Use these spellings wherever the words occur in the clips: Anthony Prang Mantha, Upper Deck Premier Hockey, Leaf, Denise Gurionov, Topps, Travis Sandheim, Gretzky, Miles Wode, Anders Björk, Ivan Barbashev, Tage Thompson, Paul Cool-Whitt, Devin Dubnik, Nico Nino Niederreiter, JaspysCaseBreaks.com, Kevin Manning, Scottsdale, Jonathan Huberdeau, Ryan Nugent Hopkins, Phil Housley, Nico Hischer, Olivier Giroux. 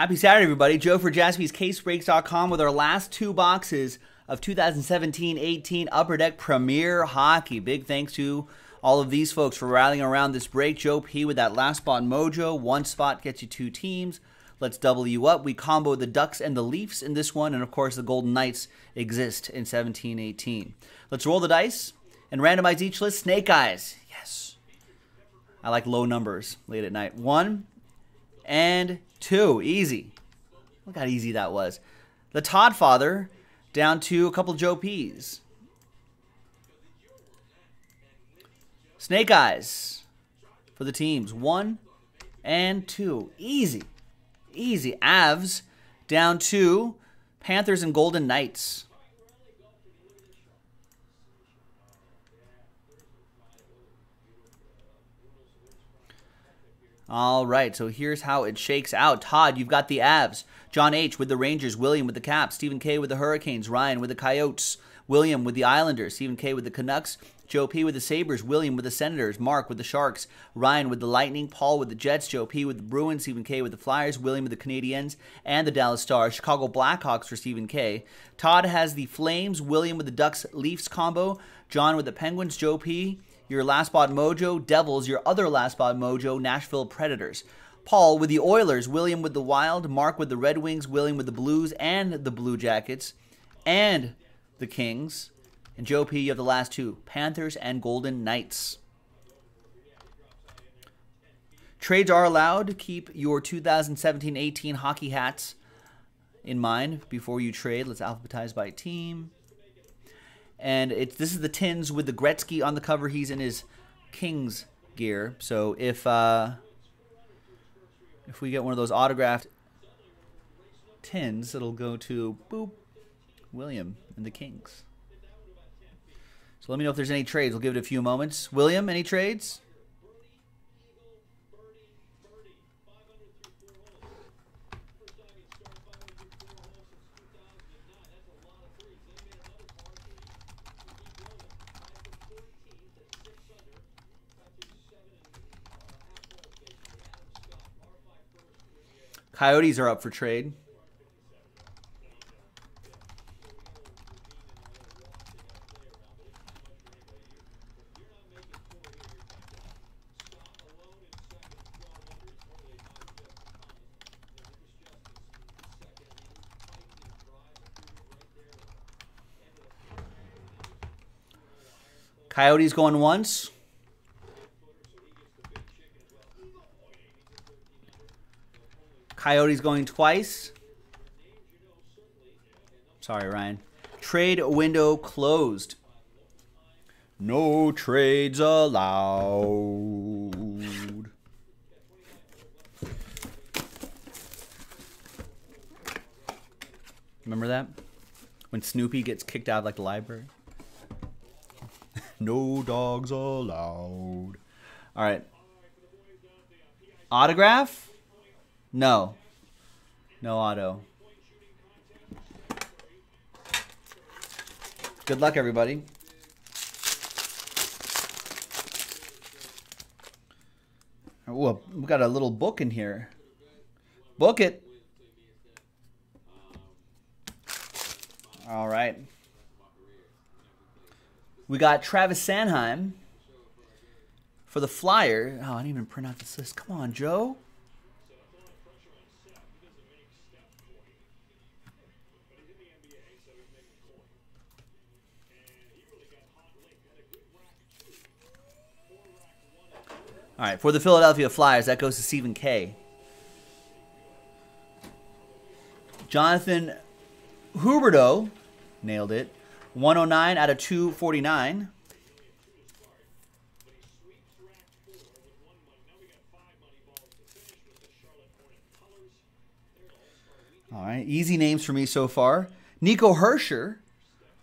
Happy Saturday, everybody. Joe for JaspysCaseBreaks.com with our last two boxes of 2017-18 Upper Deck Premier Hockey. Big thanks to all of these folks for rallying around this break. Joe P with that last spot mojo. One spot gets you two teams. Let's double you up. We combo the Ducks and the Leafs in this one, and of course the Golden Knights exist in 17-18. Let's roll the dice and randomize each list. Snake Eyes. Yes. I like low numbers late at night. 1 and 2. Easy. Look how easy that was. The Todd Father down to a couple Joe P's. Snake Eyes for the teams. 1 and 2. Easy. Easy. Avs down to Panthers and Golden Knights. All right, so here's how it shakes out. Todd, you've got the Avs. John H. with the Rangers. William with the Caps. Stephen K. with the Hurricanes. Ryan with the Coyotes. William with the Islanders. Stephen K. with the Canucks. Joe P. with the Sabres. William with the Senators. Mark with the Sharks. Ryan with the Lightning. Paul with the Jets. Joe P. with the Bruins. Stephen K. with the Flyers. William with the Canadiens and the Dallas Stars. Chicago Blackhawks for Stephen K. Todd has the Flames. William with the Ducks-Leafs combo. John with the Penguins. Joe P., your last spot mojo. Devils, your other last spot mojo. Nashville Predators. Paul with the Oilers. William with the Wild. Mark with the Red Wings. William with the Blues and the Blue Jackets and the Kings. And Joe P., you have the last two. Panthers and Golden Knights. Trades are allowed. Keep your 2017-18 hockey hats in mind before you trade. Let's alphabetize by team. And this is the tins with the Gretzky on the cover. He's in his Kings gear. So if we get one of those autographed tins, it'll go to boop, William and the Kings. So let me know if there's any trades. We'll give it a few moments. William, any trades? Coyotes are up for trade. Coyotes going once. Coyotes going twice. Sorry, Ryan. Trade window closed. No trades allowed. Remember that? When Snoopy gets kicked out of like the library? No dogs allowed. All right. Autograph? No. No auto. Good luck, everybody. Well, we got a little book in here. Book it. All right. We got Travis Sandheim for the Flyer. Oh, I didn't even print out this list. Come on, Joe. All right, for the Philadelphia Flyers, that goes to Stephen K. Jonathan Huberdeau, nailed it. 109 out of 249. All right, easy names for me so far. Nico Hischer,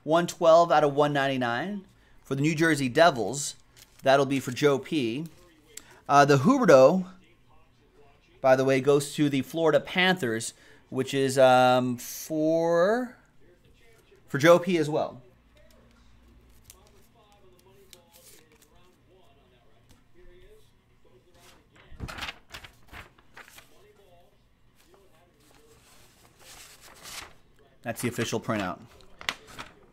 112 out of 199 for the New Jersey Devils. That'll be for Joe P. The Huberto, by the way, goes to the Florida Panthers, which is for Joe P as well. That's the official printout.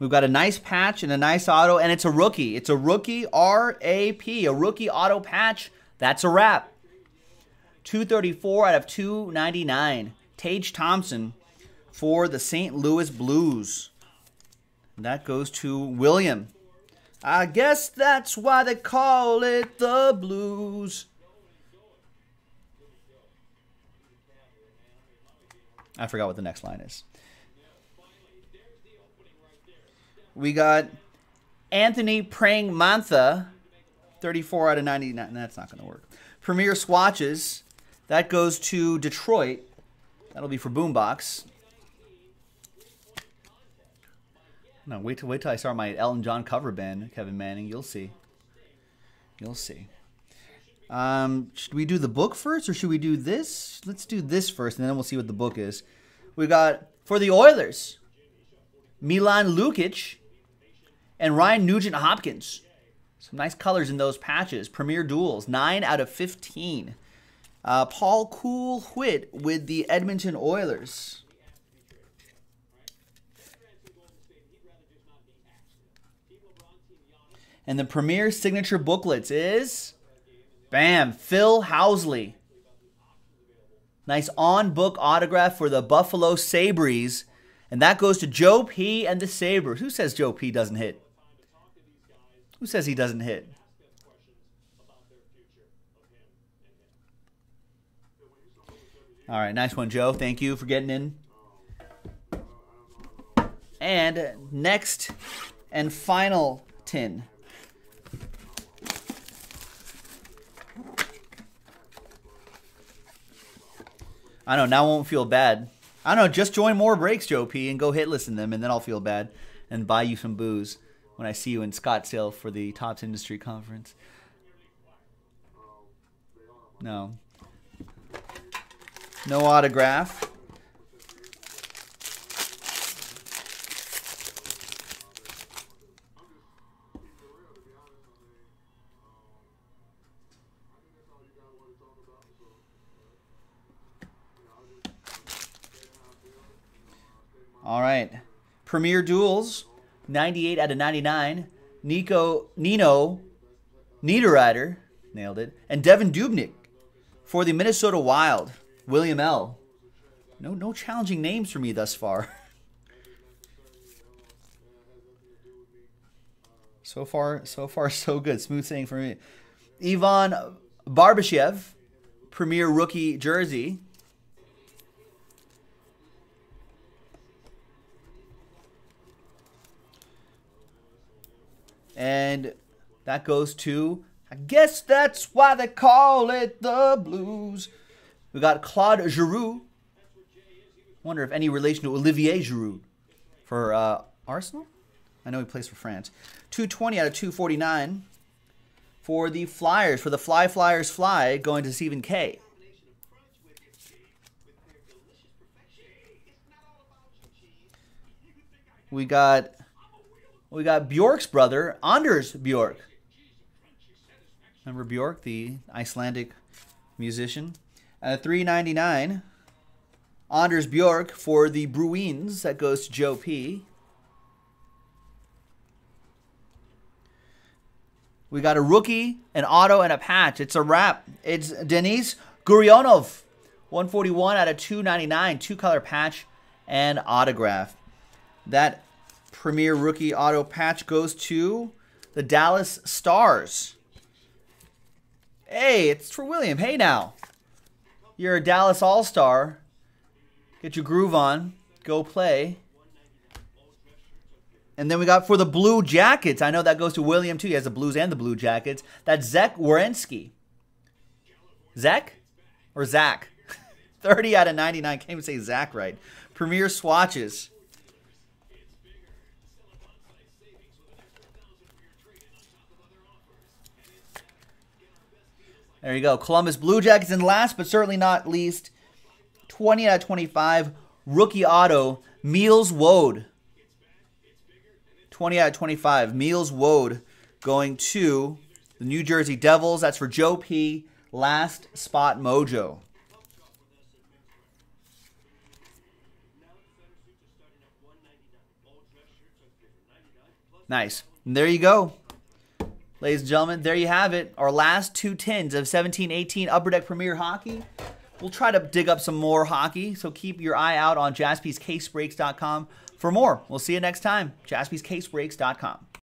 We've got a nice patch and a nice auto, and it's a rookie. It's a rookie RAP, a rookie auto patch. That's a wrap. 234 out of 299. Tage Thompson for the St. Louis Blues. That goes to William. I guess that's why they call it the Blues. I forgot what the next line is. We got Anthony Prang Mantha, 34 out of 99. That's not going to work. Premier Swatches. That goes to Detroit. That'll be for Boombox. No, wait till I start my Elton John cover band, Kevin Manning. You'll see. You'll see. Should we do the book first or should we do this? Let's do this first and then we'll see what the book is. We got, for the Oilers, Milan Lucic and Ryan Nugent Hopkins. Some nice colors in those patches. Premier Duels, 9 out of 15. Paul Cool-Whitt with the Edmonton Oilers. And the Premier Signature Booklets is, bam, Phil Housley. Nice on-book autograph for the Buffalo Sabres. And that goes to Joe P. and the Sabres. Who says Joe P. doesn't hit? Who says he doesn't hit? All right, nice one, Joe. Thank you for getting in. And next and final tin. I know, now I won't feel bad. I don't know, just join more breaks, Joe P, and go hit listen them, and then I'll feel bad and buy you some booze when I see you in Scottsdale for the Topps Industry Conference. No. No autograph. All right. Premier Duels, 98 out of 99. Nico Nino Niederreiter, nailed it. And Devin Dubnik for the Minnesota Wild. William L. No challenging names for me thus far. So far, so good. Smooth sailing for me. Ivan Barbashev, Premier Rookie Jersey. And that goes to, I guess that's why they call it the Blues. We got Claude Giroux. Wonder if any relation to Olivier Giroux for Arsenal? I know he plays for France. 220 out of 249 for the Flyers. For the Fly Flyers Fly, going to Stephen K. We got Bjork's brother, Anders Björk. Remember Bjork, the Icelandic musician? $3.99. Anders Björk for the Bruins. That goes to Joe P. We got a rookie, an auto, and a patch. It's a wrap. It's Denise Gurionov. 141 out of 299. Two-color patch and autograph. That Premier Rookie Auto patch goes to the Dallas Stars. Hey, it's for William. Hey now. You're a Dallas All-Star. Get your groove on. Go play. And then we got for the Blue Jackets. I know that goes to William, too. He has the Blues and the Blue Jackets. That's Zach Werenski. Zach? Or Zach? 30 out of 99. Can't even say Zach right. Premier Swatches. There you go. Columbus Blue Jackets. And last but certainly not least, 20 out of 25, rookie auto, Miles Wode. 20 out of 25, Miles Wode going to the New Jersey Devils. That's for Joe P. Last Spot Mojo. Nice. And there you go. Ladies and gentlemen, there you have it. Our last two tins of 17-18 Upper Deck Premier Hockey. We'll try to dig up some more hockey, so keep your eye out on JaspysCaseBreaks.com for more. We'll see you next time. JaspysCaseBreaks.com.